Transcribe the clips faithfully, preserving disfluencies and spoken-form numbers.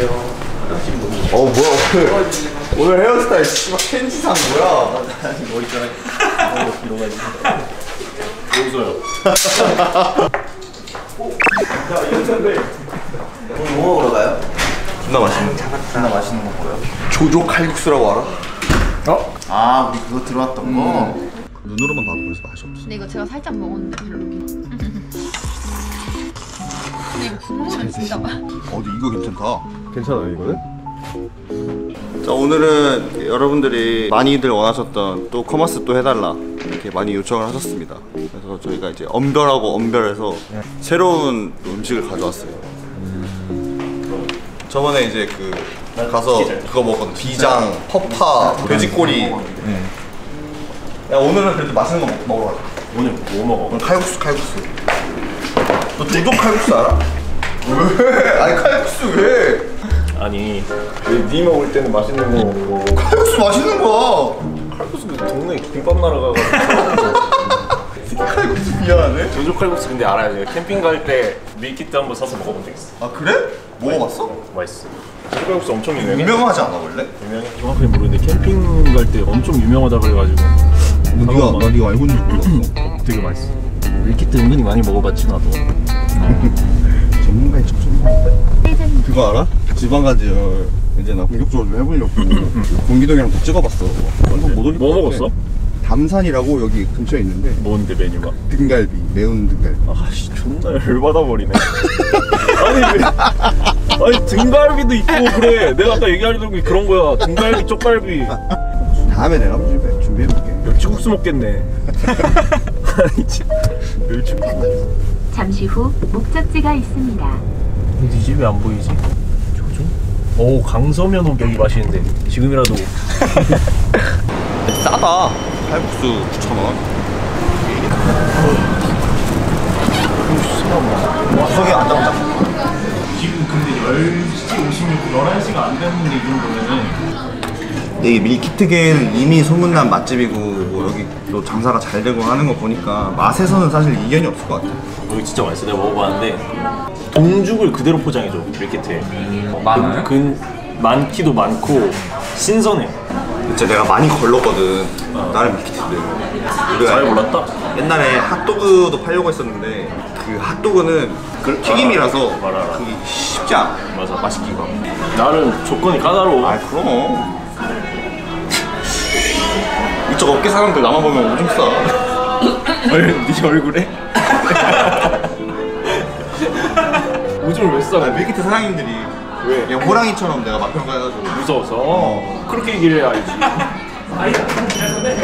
안녕하세요. 어 뭐야 오늘 오늘 헤어스타일 씨발 켄지상 뭐야? 머리 자르기 이러고 있어요. 자 연차인데 오늘 뭐 먹으러 가요? 존나 맛있는 존나 맛있는 거 먹고요. 조조칼국수라고 알아? 어? 아 우리 그거 들어왔던 음. 거 눈으로만 봐도 그래서 맛이 없어. 근데 이거 제가 살짝 먹었는데 별로. 근데 이거 국물은 진짜 맛. 어, 이거 괜찮다. 괜찮아요 이거는? 자 오늘은 여러분들이 많이들 원하셨던 또 커머스 또 해달라 이렇게 많이 요청을 하셨습니다. 그래서 저희가 이제 엄별하고 엄별해서 네. 새로운 음식을 가져왔어요. 음. 저번에 이제 그 가서 비장. 그거 먹었던 비장, 네. 허파, 네. 돼지꼬리. 네. 야 오늘은 그래도 맛있는 거 먹, 먹으러 가자. 오늘 뭐 먹어? 오늘 칼국수 칼국수. 너 조조 칼국수 알아? 왜? 아니 칼국수 왜? 아니 왜 니 먹을 때는 맛있는 거 먹고 칼국수 맛있는 거야. 칼국수 동네 김밥 날아가가지고 칼국수 미안하네. 조조 칼국수 근데 알아요. 제가 캠핑 갈 때 밀키트 한번 사서 먹어본 적 있어. 아 그래? 먹어봤어? 어, 맛있어. 칼국수 엄청 유명해. 유명하지 않아 원래? 유명해. 정확하게 모르는데 캠핑 갈 때 엄청 유명하다 그래가지고. 너 니가, 나 니가 알고 있는 줄 몰랐어. 되게 맛있어. 밀키트 은근히 많이 먹어봤지 나도. 전문가의 척척. 그거 알아? 지방가지를 이제 나 본격적으로 좀 해보려고 공기동이랑 다 찍어봤어. 완전 못 올릴 것 같아. 뭐 먹었어? 담산이라고 여기 근처에 있는데. 뭔데 메뉴가? 등갈비, 매운 등갈비. 아씨 존나 열받아버리네. 아니 왜? 아니 등갈비도 있고 그래. 내가 아까 얘기하려던 게 그런 거야. 등갈비, 쪽갈비. 다음에 내가 준비해, 준비해볼게. 멸치국수 먹겠네. 멸치국수. 잠시 후 목적지가 있습니다. 근데 이 집이 안 보이지? 조조? 오 강서면 호떡이 맛있는데 지금이라도. 싸다. 칼국수 구천 원. 와석이 안 잡자. 지금 근데 열 시 오십육 분, 열한 시가 안 됐는데 이 정도면은. 근데 이 밀키트계는 이미 소문난 맛집이고 뭐 여기 또 장사가 잘 되고 하는 거 보니까 맛에서는 사실 이견이 없을 것 같아. 여기 진짜 맛있어. 내가 먹어봤는데 동죽을 그대로 포장해줘 밀키트에. 많아요? 근, 많기도 많고 신선해. 진짜 내가 많이 걸렀거든 어. 다른 밀키트들. 잘 몰랐다? 옛날에 핫도그도 팔려고 했었는데 그 핫도그는 그, 튀김이라서 알아, 알아. 그게 쉽지 않아. 맞아 맛있기가. 나는 조건이 까다로워. 아 그럼 이쪽 업계 사람들 나만 보면 오줌 싸. 네 얼굴에? 오줌을 왜 싸? 밀키트 사장님들이 왜? 그냥 호랑이처럼 내가 맛평가 해가지고 무서워서 어. 그렇게 얘기를 해야 알지. 야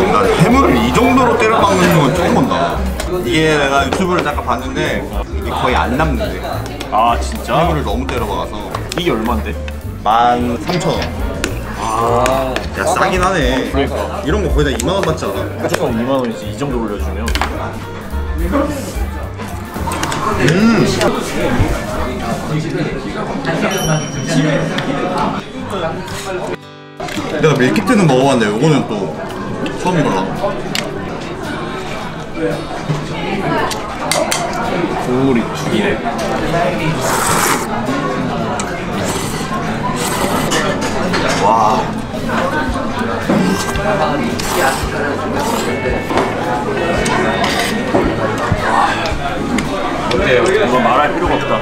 나 해물을 이 정도로 때려박는 건 처음 본다. 이게 내가 유튜브를 잠깐 봤는데 이게 거의 안 남는데. 아 진짜? 해물을 너무 때려박아서. 이게 얼만데? 만 삼천 원. 아, 야 싸긴 하네. 그러니까. 이런 거 거의 다 이만 원 받지 않아? 무조건 이만 원이지. 이 정도 올려주면. 음. 내가 밀키트는 먹어봤는데 이거는 또 처음이걸라. 국물이 죽이네. 와. 어때요? 이거 말할 필요가 없다.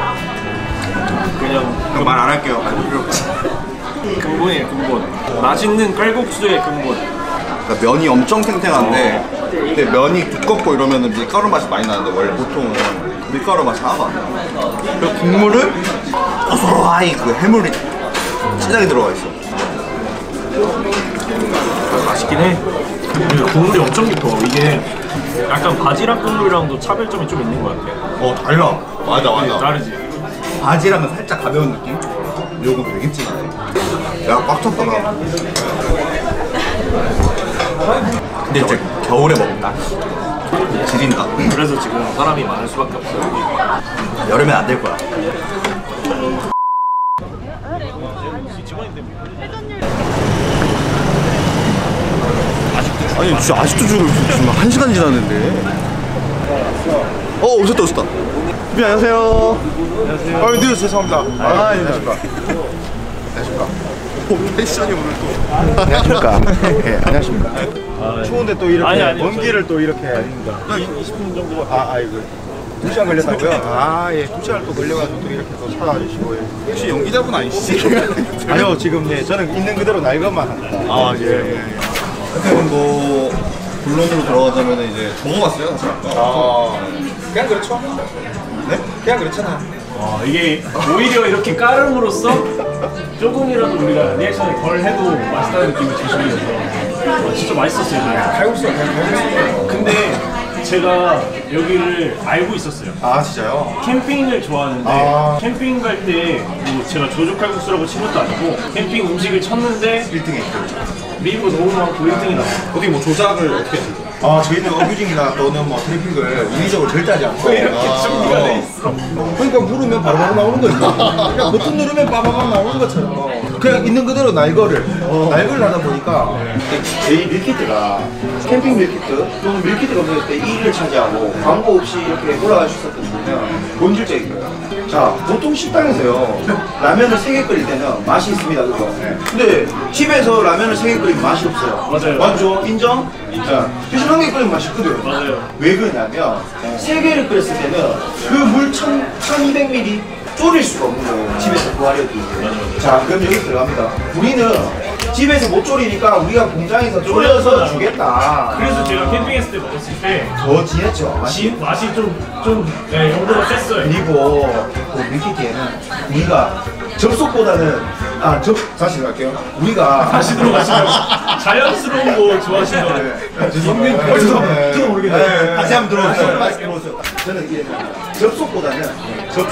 그냥 말 안 할게요. 말 필요 없어. 근본이에요, 근본. 맛있는 칼국수의 근본. 그러니까 면이 엄청 탱탱한데, 어. 근데 면이 두껍고 이러면은 밀가루 맛이 많이 나는데 원래 보통은 밀가루 맛이 하나도 안 나요. 그리고 국물은 고소하이 그 해물이 진하게 들어가 있어. 맛있긴 해. 국물이 엄청 깊어. 이게 약간 바지락 국물이랑도 차별점이 좀 있는 것 같아. 어 달라. 맞아 맞아. 다르지. 바지락은 살짝 가벼운 느낌? 요거 되게 진하네. 야 꽉 찼다 나. 근데 이제 겨울에 먹는다. 지린다. 그래서 지금 사람이 많을 수밖에 없어요. 여름엔 안 될 거야. 아니 진짜 아직도 죽을 한 시간 지났는데. 어, 오셨다 오셨다. 네, 안녕하세요. 안녕하세요. 아, 늦어서 죄송합니다. 아, 아, 안녕하십니까. 안녕하십니까. 오, 패션이 오늘 또. 안녕하십니까. 예, 안녕하십니까. 아, 추운데 또 이렇게 아니, 아니, 먼 저희... 길을 또 이렇게. 아닙니다. 이십 분 정도. 아, 아이고. 두 시간 걸렸다고요? 아, 예, 두 시간 또 걸려가지고 또 이렇게 또 찾아주시고. 예. 혹시 연기자분 아니시지? 아니요, 지금 예, 저는 있는 그대로 날 것만 합니다. 아, 예, 예, 예. 그럼 뭐 본론으로 들어가자면 이제 적어봤어요, 사실 아까. 아, 그냥 그렇죠. 네? 그냥 그렇잖아. 아, 이게 오히려 이렇게 깔음으로써 조금이라도 우리가 리액션을 덜 해도 맛있다는 느낌이 드시면서. 아, 진짜 맛있었어요. 칼국수가 칼국수. 근데 제가 여기를 알고 있었어요. 아, 진짜요? 캠핑을 좋아하는데 아 캠핑 갈 때 뭐 제가 조조칼국수라고 친 것도 아니고 캠핑 음식을 쳤는데 일 등에 리뷰 너무 많고 일 등이 나왔어요. 어떻게 뭐 조작을 어떻게 하세요? 아, 저희는 어뷰징이나 또는 뭐 트래핑을 인위적으로 절대 하지 않고 이렇게 준비가 아, 돼 있어. 그러니까 누르면 바로바로 나오는 거지. 그냥 버튼 누르면 빠바밤 나오는 것처럼 그냥 있는 그대로 날거를 어. 날거를 하다 보니까 저희 밀키트가 캠핑 밀키트 또는 밀키트가 없을 때 이 위를 차지하고 광고 없이 이렇게 올라갈 수 있었던 거면 본질적인 거예요. 자, 보통 식당에서요 라면을 세 개 끓일 때는 맛이 있습니다, 그거. 근데 집에서 라면을 세 개 끓이면 맛이 없어요. 맞아요. 맞죠? 인정? 인정. 한 개 끓이면 맛있거든요. 맞아요. 왜 그러냐면 세 개를 끓였을 때는 그 물 천이백 밀리리터 졸일 수가 없는 거예요. 집에서 부활해도. 자, 그럼 여기 들어갑니다. 우리는 집에서 못 졸이니까 우리가 공장에서 졸여서 주겠다. 그래서 제가 캠핑했을 때 먹었을 때 더 진했죠. 맛이 맛이 좀 좀 네, 정도가 셌어요. 그리고 그 밀키트에는 우리가 접속보다는 아, 저 다시 갈게요. 우리가 다시 들어가시면 자연스러운 거 좋아하시는 거예요. 죄송해요. 저도 모르게 다시 한번 들어오세요. 다시 들어오세요. 저는 이게 접속보다는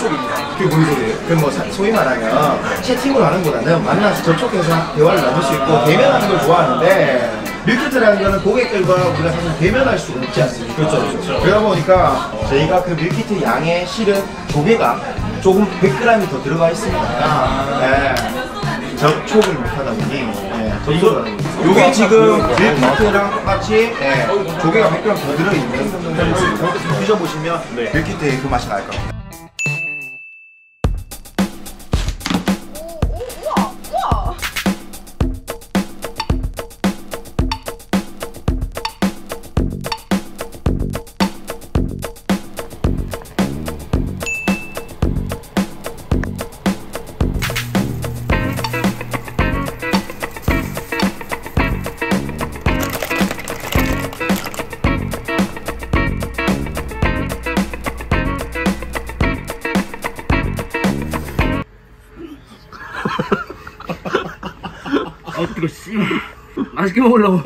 접촉입니다. 그게 뭔 소리예요? 그 뭐 소위 말하면 채팅을 하는 거보다는 만나서 접촉해서 대화를 나눌 수 있고 대면하는 걸 좋아하는데 밀키트라는 거는 고객들과 우리가 사실 대면할 수가 없지 않습니까? 그렇죠, 그렇죠. 그러다 보니까 저희가 그 밀키트 양의 실은 조개가 조금 백 그램이 더 들어가 있습니다. 아 네. 접촉을 못하다 보니 네, 접촉을 요게 지금 밀키트랑 똑같이 네, 조개가 백 그램 더 들어있는 네. 드셔보시면 네. 밀키트의 그 맛이 날 겁니다. 맛있게 먹으려고.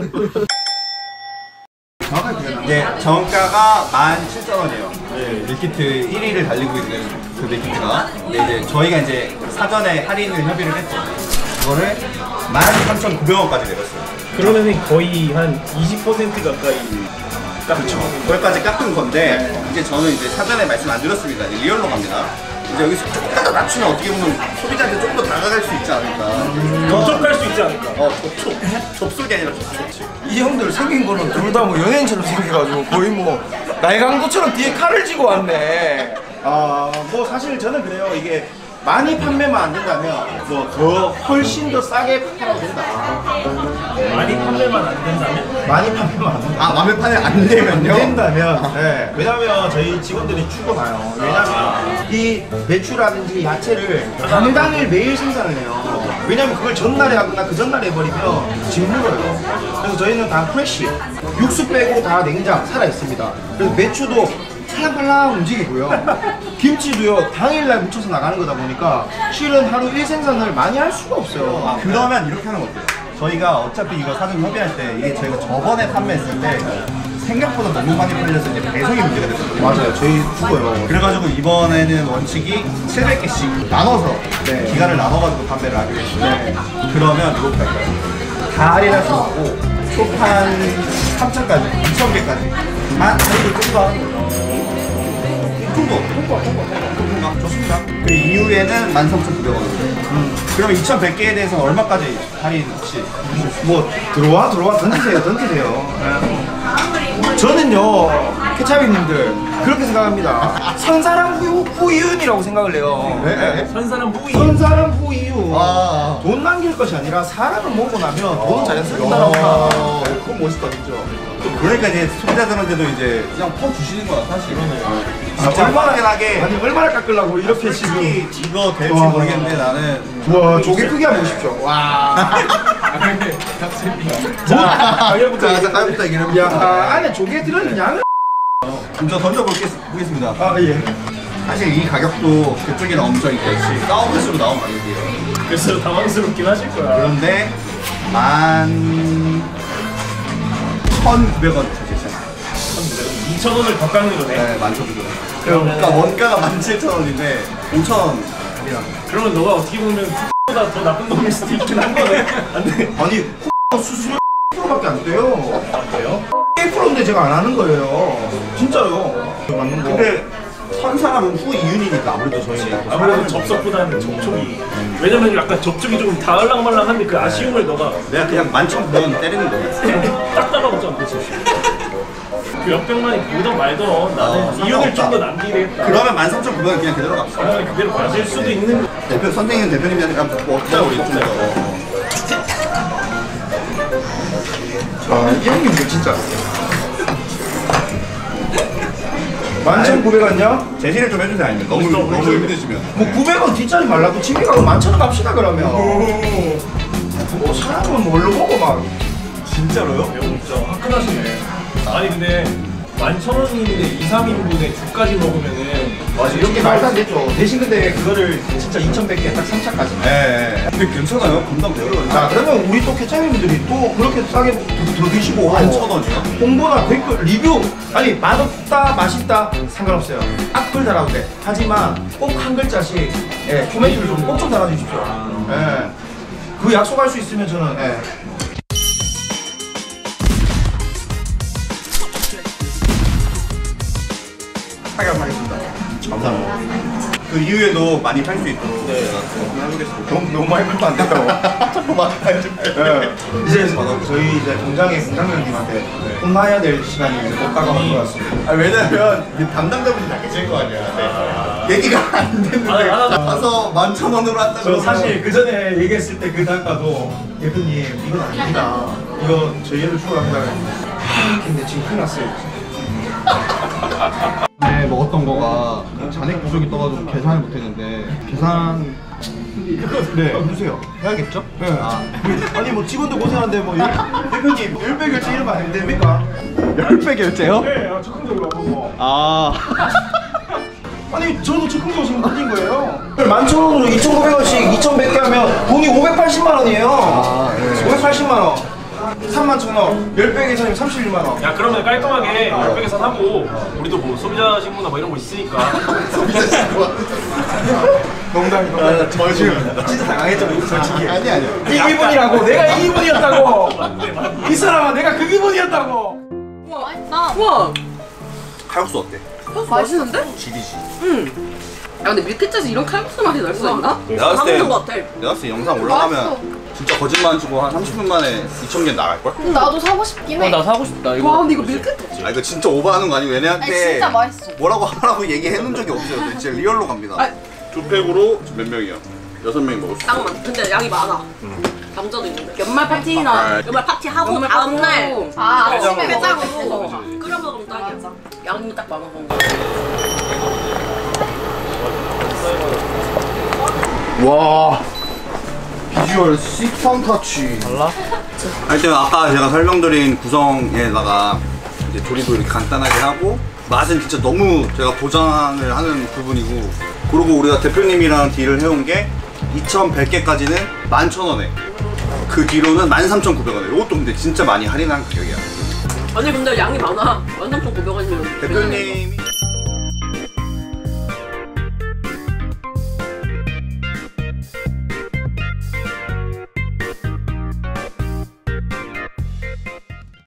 정확하게 기억나요? 네, 정가가 만 칠천 원이에요. 네, 밀키트 일 위를 달리고 있는 그 밀키트가. 근데 이제 저희가 이제 사전에 할인을 협의를 했죠. 그거를 만 삼천 구백 원까지 내렸어요. 그러면 거의 한 이십 퍼센트 가까이. 그렇죠. 그걸까지 깎은 건데 네. 이제 저는 이제 사전에 말씀 안 드렸습니다. 이제 리얼로 갑니다. 이제 여기서 조금 더 낮추면 어떻게 보면 소비자한테 조금 더 다가갈 수 있지 않을까. 음... 접촉할 수 있지 않을까. 어, 접촉. 접속이 아니라 접촉. 이 형들 생긴 거는 둘 다 뭐 연예인처럼 생겨가지고 거의 뭐 날강도처럼 뒤에 칼을 쥐고 왔네. 아, 뭐 사실 저는 그래요. 이게 많이 판매만 안 된다면 뭐 더 훨씬 더 싸게 팔아도 된다. 많이 판매만 안 된다면? 많이 판매만 안 된다면. 아, 많이 판매만 안 되면요? 안 된다면. 네. 왜냐면 저희 직원들이 죽어나요. 왜냐면 이 배추라든지 야채를 당당히 매일 생산을 해요. 왜냐면 그걸 전날에 하거나 그 전날에 해버리면 짓물어요. 그래서 저희는 다 프레쉬, 육수 빼고 다 냉장 살아있습니다. 그래서 배추도 팔랑팔랑 움직이고요. 김치도요 당일날 묻혀서 나가는 거다 보니까 실은 하루 일생산을 많이 할 수가 없어요. 아, 그러면 이렇게 하는 거 어때요? 저희가 어차피 이거 사전 협의할 때 이게 저희가 저번에 판매했을 때 생각보다 너무 많이 팔려서 이제 배송이 문제가 됐어요. 맞아요. 저희 죽어요. 그래가지고 이번에는 원칙이 칠백 개씩 나눠서 네. 기간을 나눠가지고 판매를 하기로 했는데 그러면 이렇게 할까요? 다 할인할 수 없고 초판 삼천 개까지 이천 개까지 만 할인을 좀 더 하는 거예요. 통보, 통보, 통보, 통보. 좋습니다. 그 이후에는 만 삼천 구백 원. 음. 그럼 이천백 개에 대해서 얼마까지 할인 혹시? 뭐 들어와 들어와 던지세요 던지세요. 네. 저는요 케찹이님들 그렇게 생각합니다. 선사랑 후이윤이라고 생각을 해요. 네? 네. 선사랑 후이윤. 선사랑 후이윤. 아. 돈 남길 것이 아니라 사람을 먹고 나면 아. 돈 잘 쓴다라고 생각합니다. 네, 그건 멋있다 진짜. 그러니까 이제 소비자들한테도 이제 그냥 퍼주시는 거야 사실. 그러네요. 아, 진짜 얼마나 편하게. 아니 얼마나 깎으려고 이렇게 지금. 이거 될지 와. 모르겠는데 나는. 와 조개 크기 한번 보십시오. 와. 아니 닭세미. 자 가위부터 가위부터 얘기를 해야 안에 조개 들은 양을. 먼저 던져보겠습니다. 아 예. 사실 이 가격도 그쪽에는 엄청 있겠지. 다운패스로 나온 가격이에요. 그래서 당황스럽긴 하실 거야. 그런데 만 천구백 원 주셨잖아. 천구백 원? 이천 원을 더 깎는 거네. 네, 만 천구백 원. 그러니까 원가가 만 칠천 원인데 오천 원. 그러면 너가 어떻게 보면 X보다 더 나쁜 놈일 수도 있긴 한 거네. 안 돼. 아니 수수료 십 퍼센트밖에 안 돼요. 안 돼요? 일 퍼센트인데 제가 안 하는 거예요. 진짜요. 맞는 거. 근데 선사람은 후 이윤이니까 아무래도 저희는 아무래도 접속보다는 접촉이. 왜냐면 약간 접촉이 조금 다을랑말랑한데 그 아쉬움을 너가 내가 그냥 만 천구백 원 때리는 거야. 딱딱하고 좀 그렇지. 그 몇백만이 보던 말던 나는 이윤을 좀 더 남기겠다. 그러면 만 삼천구백 원 그냥 그대로 갑시다. 그냥 그대로 가실 수도 있는. 대표 선생님 대표님이니까 뭐 없다 우리 좀 더. 아, 이 형님 뭐 진짜 만 천구백 원이요? 제시를 좀 해주세요. 아니면 너무, 너무, 너무 힘드시면 뭐 구백 원 뒷자리 말라고 집에 가고 만 천 원 갑시다 그러면. 뭐 사람은 뭘로 보고 막 진짜로요? 야, 진짜 화끈하시네. 아니 근데 만 천 원인데 이, 삼 인분에 죽까지 먹으면은 맞아 이렇게 말도 안 되죠. 대신 근데 그거를 진짜 이천백 개 딱 삼 차까지. 네. 근데 괜찮아요? 금방 배워요. 자 그러면 우리 또 캐차님들이 또 그렇게 싸게 더 드시고 만 천 원이요? 홍보나 댓글 리뷰 아니 맛없다 맛있다 상관없어요. 악플 달아도 돼. 하지만 꼭 한 글자씩 예, 코멘트를 좀 꼭 좀 달아주십시오. 예. 그 약속할 수 있으면 저는 예. 하겠습니다. 감사합니다. 그 이후에도 많이 팔 수 있도록 네, 해보겠습니다. 너무, 너무 많이 팔면 안 된다고. 자꾸 막 팔려줄게. 이제 저희 이제 공장의 공장장님한테 혼나야 될 시간이 이제 못 다가온 것 같습니다. 아니, 왜냐면 담당자분이 다 계실 거 아니야. 아, 네. 얘기가 안 됐는데 아, 아, 가서 만 천 원으로 한다고. 저 사실 그 전에 얘기했을 때 그 단가도 대표님 이건 아닙니다. 이거 저희를 추월합니다. 아, 근데 지금 큰일 났어요. 먹었던 거가 잔액 부족이 떠가지고 계산을 못했는데 계산... 네 해주세요. 해야겠죠? 네. 아. 아니 뭐 직원도 고생하는데 뭐 대표님 열 배 결제 이러면 안 됩니까? 열 배 결제요? 네 적극적으로 뭐. 아... 아니 저도 적극적으로 지금 느낀 거예요. 만 천 원으로 이천구백 원씩 이천백 개 하면 돈이 오백팔십만 원이에요. 아, 네. 오백팔십만 원 삼만 천 원, 십 배 계산이면 삼십일만 원. 야 그러면 깔끔하게 아, 십 배 계산하고 우리도 뭐 소비자 신고나 뭐 이런 거 있으니까. 소비자 신고. 농담이 농담. 저 지금 진짜 당황했죠 솔직히. 아, 아니 아니요. 이 기분이라고. 내가 이 기분이었다고. 맞네, 맞네. 이 사람아 내가 그 기분이었다고. 우와 맛있다. 우와. 칼국수 어때? 칼국수 맛있는데? 질이지. 응. 야 근데 밀크짜서 이런 칼국수 맛이 날 수가 있나? 내가 봤을 때 내가 봤을 때 영상 올라가면 진짜 거짓말 안 치고 한 삼십 분 만에 이천 개 나갈걸? 응, 나도 사고 싶긴 해. 어, 나 사고 싶다. 이거 와 근데 이거 밀크티? 아 이거 진짜 오버하는 거 아니고 얘네한테 아니, 진짜 맛있어. 뭐라고 하라고 얘기해놓은 적이 없어요. 진짜 리얼로 갑니다. 아니. 두 팩으로 몇 명이야? 여섯 명이 먹을 수 있어. 근데 양이 많아. 응. 남자도 있는데 연말 파티나 아, 아, 연말 파티 하고 연말 다음날 아 아침에 배짜고 끓여 먹으면 딱이야. 양이 딱 많아. 와 비주얼 식판타치 달라? 하여튼 아까 제가 설명드린 구성에다가 이제 조리도 이렇게 간단하게 하고 맛은 진짜 너무 제가 보장을 하는 부분이고 그리고 우리가 대표님이랑 딜을 해온 게 이천백 개까지는 만 천 원에 그 뒤로는 만 삼천구백 원에 이것도 근데 진짜 많이 할인한 가격이야. 아니 근데 양이 많아. 만 삼천구백 원이면 대표님이